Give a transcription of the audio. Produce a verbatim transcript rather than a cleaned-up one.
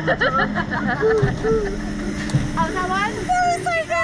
Oh, that one? That was so good.